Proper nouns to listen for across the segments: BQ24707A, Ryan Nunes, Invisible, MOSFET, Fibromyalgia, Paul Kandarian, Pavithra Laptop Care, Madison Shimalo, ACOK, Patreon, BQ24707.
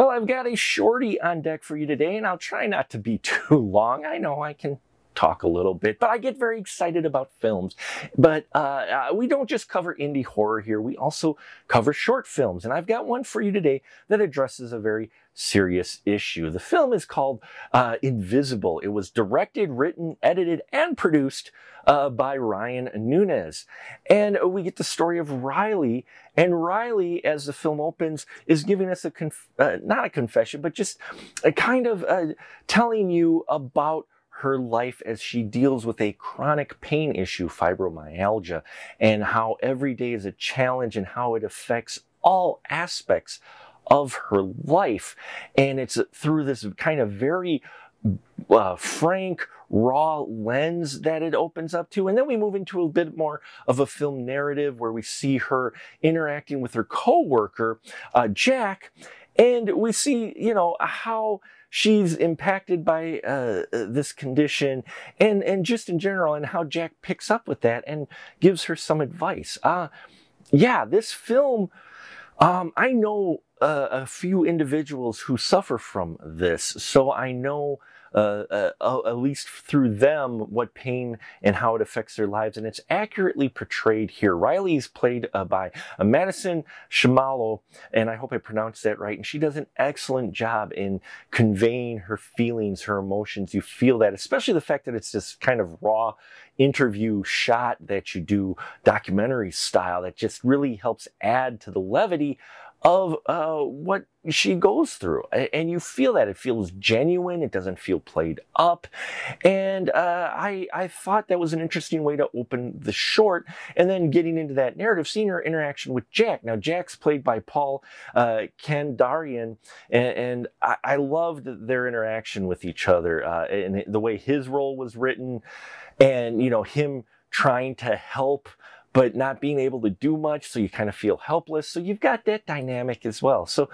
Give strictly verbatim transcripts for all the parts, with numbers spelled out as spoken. Well, I've got a shorty on deck for you today, and I'll try not to be too long. I know I can talk a little bit, but I get very excited about films. But uh, we don't just cover indie horror here. We also cover short films, and I've got one for you today that addresses a very serious issue. The film is called uh, Invisible. It was directed, written, edited, and produced uh, by Ryan Nunes. And we get the story of Riley. And Riley, as the film opens, is giving us a, conf uh, not a confession, but just a kind of uh, telling you about her life as she deals with a chronic pain issue, fibromyalgia, and how every day is a challenge and how it affects all aspects of her life. And it's through this kind of very uh, frank, raw lens that it opens up to. And then we move into a bit more of a film narrative where we see her interacting with her co-worker, uh, Jack, and we see, you know, how she's impacted by uh, this condition and, and just in general, and how Jack picks up with that and gives her some advice. Uh, yeah, this film, um, I know uh, a few individuals who suffer from this, so I know Uh, uh, uh, at least through them, what pain and how it affects their lives. And it's accurately portrayed here. Riley is played uh, by uh, Madison Shimalo, and I hope I pronounced that right. And she does an excellent job in conveying her feelings, her emotions. You feel that, especially the fact that it's this kind of raw interview shot that you do documentary style that just really helps add to the levity of uh, what she goes through. And you feel that. It feels genuine. It doesn't feel played up. And uh, I, I thought that was an interesting way to open the short. And then getting into that narrative, seeing her interaction with Jack. Now, Jack's played by Paul uh, Kandarian. And, and I, I loved their interaction with each other uh, and the way his role was written. And, you know, him trying to help but not being able to do much, so you kind of feel helpless. So you've got that dynamic as well. So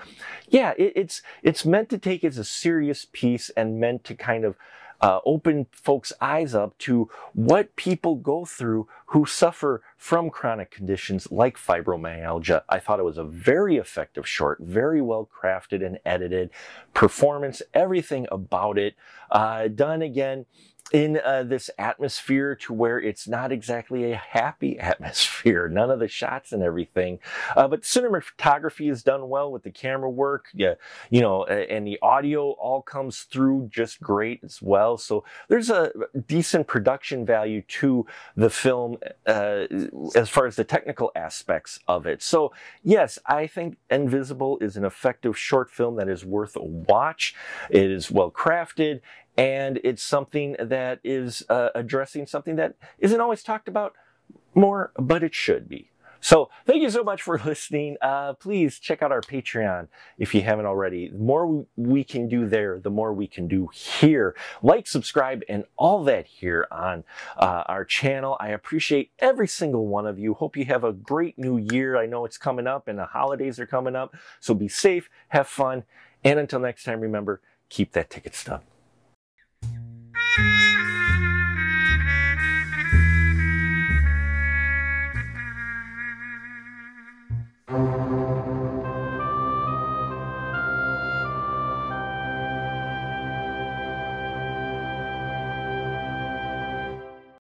yeah, it, it's it's meant to take as a serious piece and meant to kind of uh, open folks' eyes up to what people go through who suffer from chronic conditions like fibromyalgia. I thought it was a very effective short, very well crafted and edited, performance, everything about it, uh, done again in uh, this atmosphere to where it's not exactly a happy atmosphere, none of the shots and everything, uh, but cinematography is done well with the camera work, yeah, you know, and the audio all comes through just great as well. So there's a decent production value to the film uh, as far as the technical aspects of it. So yes, I think Invisible is an effective short film that is worth a watch. It is well crafted, and it's something that is uh, addressing something that isn't always talked about more, but it should be. So thank you so much for listening. Uh, please check out our Patreon if you haven't already. The more we can do there, the more we can do here. Like, subscribe, and all that here on uh, our channel. I appreciate every single one of you. Hope you have a great new year. I know it's coming up and the holidays are coming up. So be safe, have fun, and until next time, remember, keep that ticket stub.